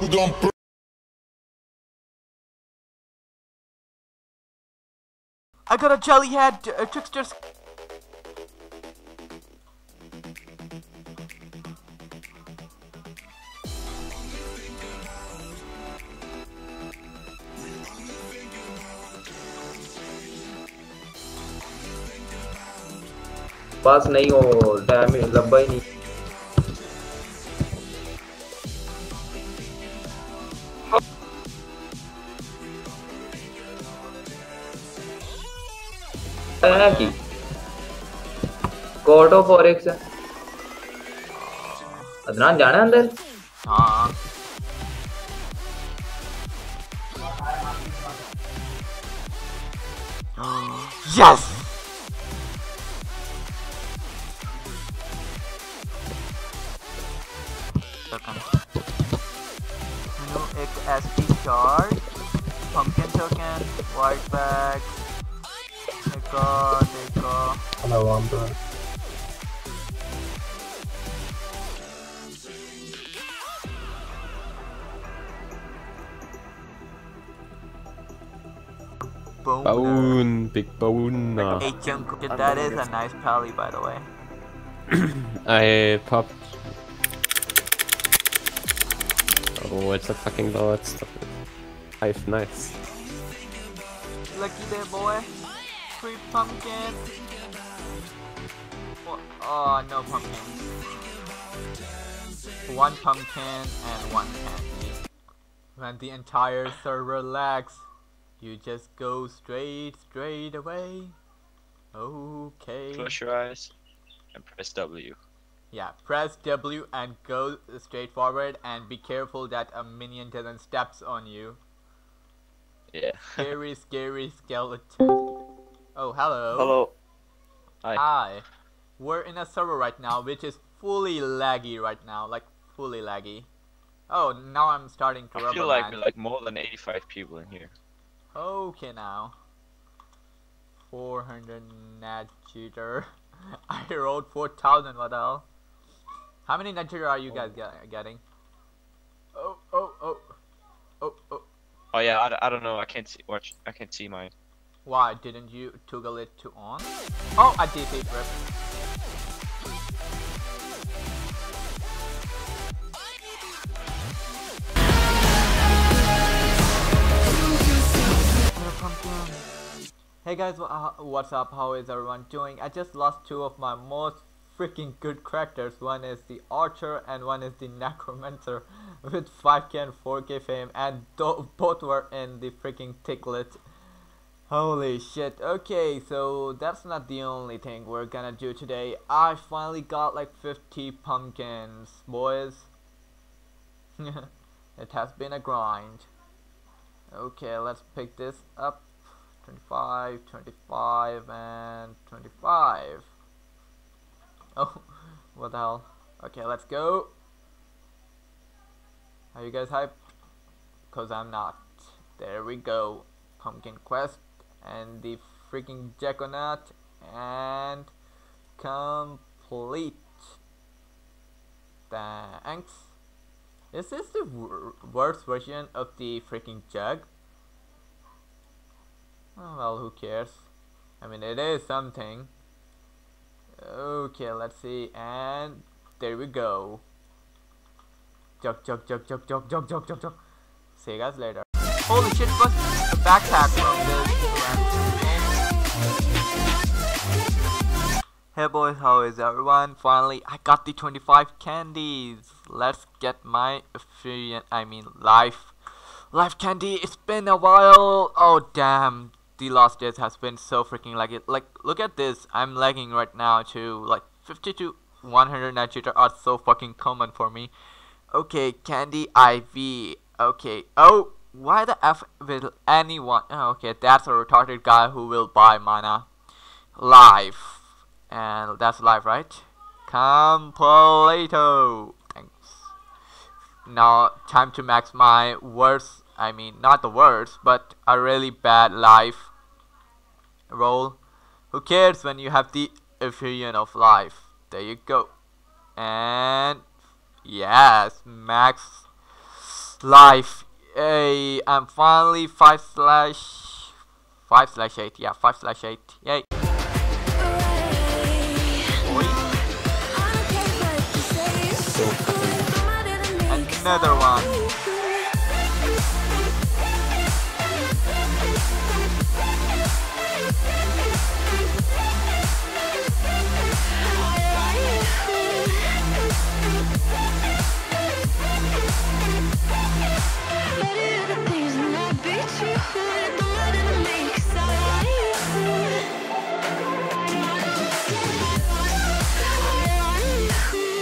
we gon' I got a jelly head, tricksters. पास नहीं हो damage लंबा ही नहीं है कि कोर्ट ऑफ फॉरेक्स अदनान जाना अंदर हां yes Charge, pumpkin token, white bag, Neko. Hello, I'm done. Bone, big bone. Hey, Junk, that is a nice pally, by the way. I popped. Oh, it's a fucking lot. Five nights. Lucky there, boy. Free pumpkin. Oh, no pumpkin. One pumpkin and one candy. When the entire server lags, you just go straight away. Okay. Close your eyes and press W. Yeah, press W and go straight forward and be careful that a minion doesn't steps on you. Yeah. Scary, scary skeleton. Oh, hello. Hello. Hi. Hi. We're in a server right now, which is fully laggy right now, like fully laggy. Oh, now I'm starting to. I feel like more than 85 people in here. Okay, now. 400 nat cheater. I rolled 4,000. What the hell? How many nat cheater are you guys getting? Oh. Oh yeah, I don't know. I can't see. Watch. I can't see mine. Why didn't you toggle it to on? Oh, I did it. Rip. Hey guys, what's up? How is everyone doing? I just lost two of my most freaking good characters. One is the Archer and one is the Necromancer with 5k and 4k fame, and both were in the freaking ticklet. Holy shit. Okay, so that's not the only thing we're gonna do today. I finally got like 50 pumpkins, boys. It has been a grind. Okay, let's pick this up. 25, 25, and 25. Oh, what the hell? Okay, let's go. Are you guys hyped? Cause I'm not. There we go. Pumpkin quest and the freaking Jackonaut and complete. Thanks. Is this the worst version of the freaking jug? Oh, well, who cares? I mean, it is something. Okay, let's see, and there we go. Jog. See you guys later. Holy shit, what's the backpack from this? Hey boys, how is everyone? Finally, I got the 25 candies. Let's get my life candy. It's been a while. Oh, damn. The last days has been so freaking laggy. Like, look at this. I'm lagging right now too. Like, 50 to 100 nat cheater are so fucking common for me. Okay, candy IV. Okay. Oh, why the F will anyone? Oh, okay, that's a retarded guy who will buy mana. Live. And that's live, right? Completo. Thanks. Now, time to max my worst. I mean, not the worst, but a really bad life roll. Who cares when you have the Ethereum of life? There you go. And yes, max life. Hey, and finally 5/8. Yeah, 5/8. Yay. Another one.